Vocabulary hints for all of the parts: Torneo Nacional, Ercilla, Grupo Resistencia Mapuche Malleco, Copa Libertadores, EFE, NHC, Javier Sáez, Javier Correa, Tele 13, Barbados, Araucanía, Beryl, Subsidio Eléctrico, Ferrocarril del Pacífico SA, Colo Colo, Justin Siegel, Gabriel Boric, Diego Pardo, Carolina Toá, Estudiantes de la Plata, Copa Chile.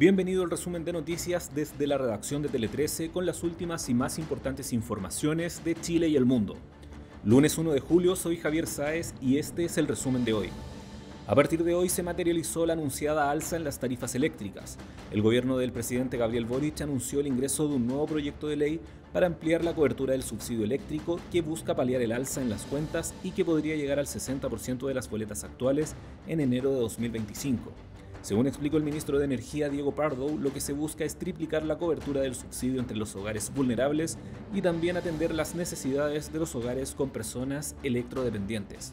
Bienvenido al resumen de noticias desde la redacción de Tele 13 con las últimas y más importantes informaciones de Chile y el mundo. Lunes 1 de julio, soy Javier Sáez y este es el resumen de hoy. A partir de hoy se materializó la anunciada alza en las tarifas eléctricas. El gobierno del presidente Gabriel Boric anunció el ingreso de un nuevo proyecto de ley para ampliar la cobertura del subsidio eléctrico que busca paliar el alza en las cuentas y que podría llegar al 60% de las boletas actuales en enero de 2025. Según explicó el ministro de Energía, Diego Pardo, lo que se busca es triplicar la cobertura del subsidio entre los hogares vulnerables y también atender las necesidades de los hogares con personas electrodependientes.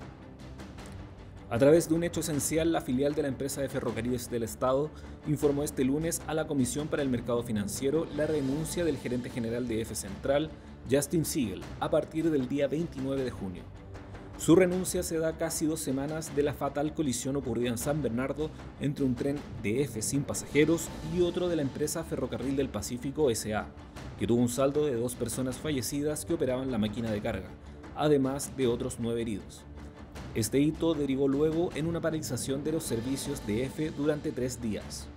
A través de un hecho esencial, la filial de la empresa de ferrocarriles del Estado informó este lunes a la Comisión para el Mercado Financiero la renuncia del gerente general de EFE Central, Justin Siegel, a partir del día 29 de junio. Su renuncia se da casi 2 semanas de la fatal colisión ocurrida en San Bernardo entre un tren de EFE sin pasajeros y otro de la empresa Ferrocarril del Pacífico SA, que tuvo un saldo de 2 personas fallecidas que operaban la máquina de carga, además de otros 9 heridos. Este hito derivó luego en una paralización de los servicios de EFE durante 3 días.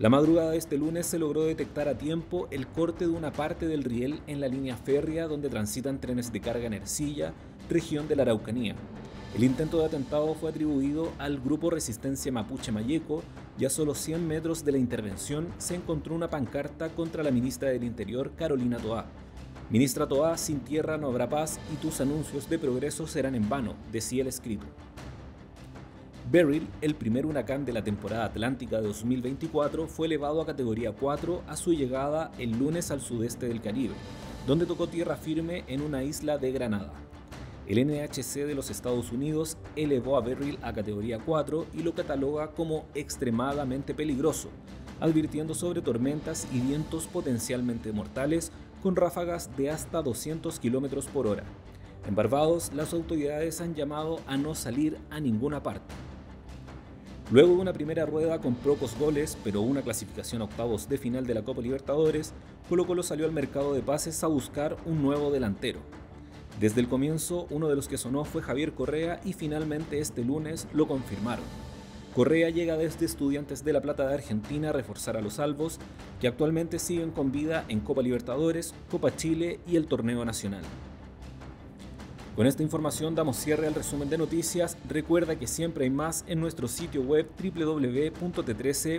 La madrugada de este lunes se logró detectar a tiempo el corte de una parte del riel en la línea férrea donde transitan trenes de carga en Ercilla, región de la Araucanía. El intento de atentado fue atribuido al Grupo Resistencia Mapuche Malleco y a solo 100 metros de la intervención se encontró una pancarta contra la ministra del Interior, Carolina Toá. Ministra Toá, sin tierra no habrá paz y tus anuncios de progreso serán en vano, decía el escrito. Beryl, el primer huracán de la temporada atlántica de 2024, fue elevado a categoría 4 a su llegada el lunes al sudeste del Caribe, donde tocó tierra firme en una isla de Granada. El NHC de los Estados Unidos elevó a Beryl a categoría 4 y lo cataloga como extremadamente peligroso, advirtiendo sobre tormentas y vientos potencialmente mortales con ráfagas de hasta 200 km/h. En Barbados, las autoridades han llamado a no salir a ninguna parte. Luego de una primera rueda con pocos goles, pero una clasificación a octavos de final de la Copa Libertadores, Colo Colo salió al mercado de pases a buscar un nuevo delantero. Desde el comienzo, uno de los que sonó fue Javier Correa y finalmente este lunes lo confirmaron. Correa llega desde Estudiantes de la Plata de Argentina a reforzar a los albos, que actualmente siguen con vida en Copa Libertadores, Copa Chile y el Torneo Nacional. Con esta información damos cierre al resumen de noticias. Recuerda que siempre hay más en nuestro sitio web www.t13.cl.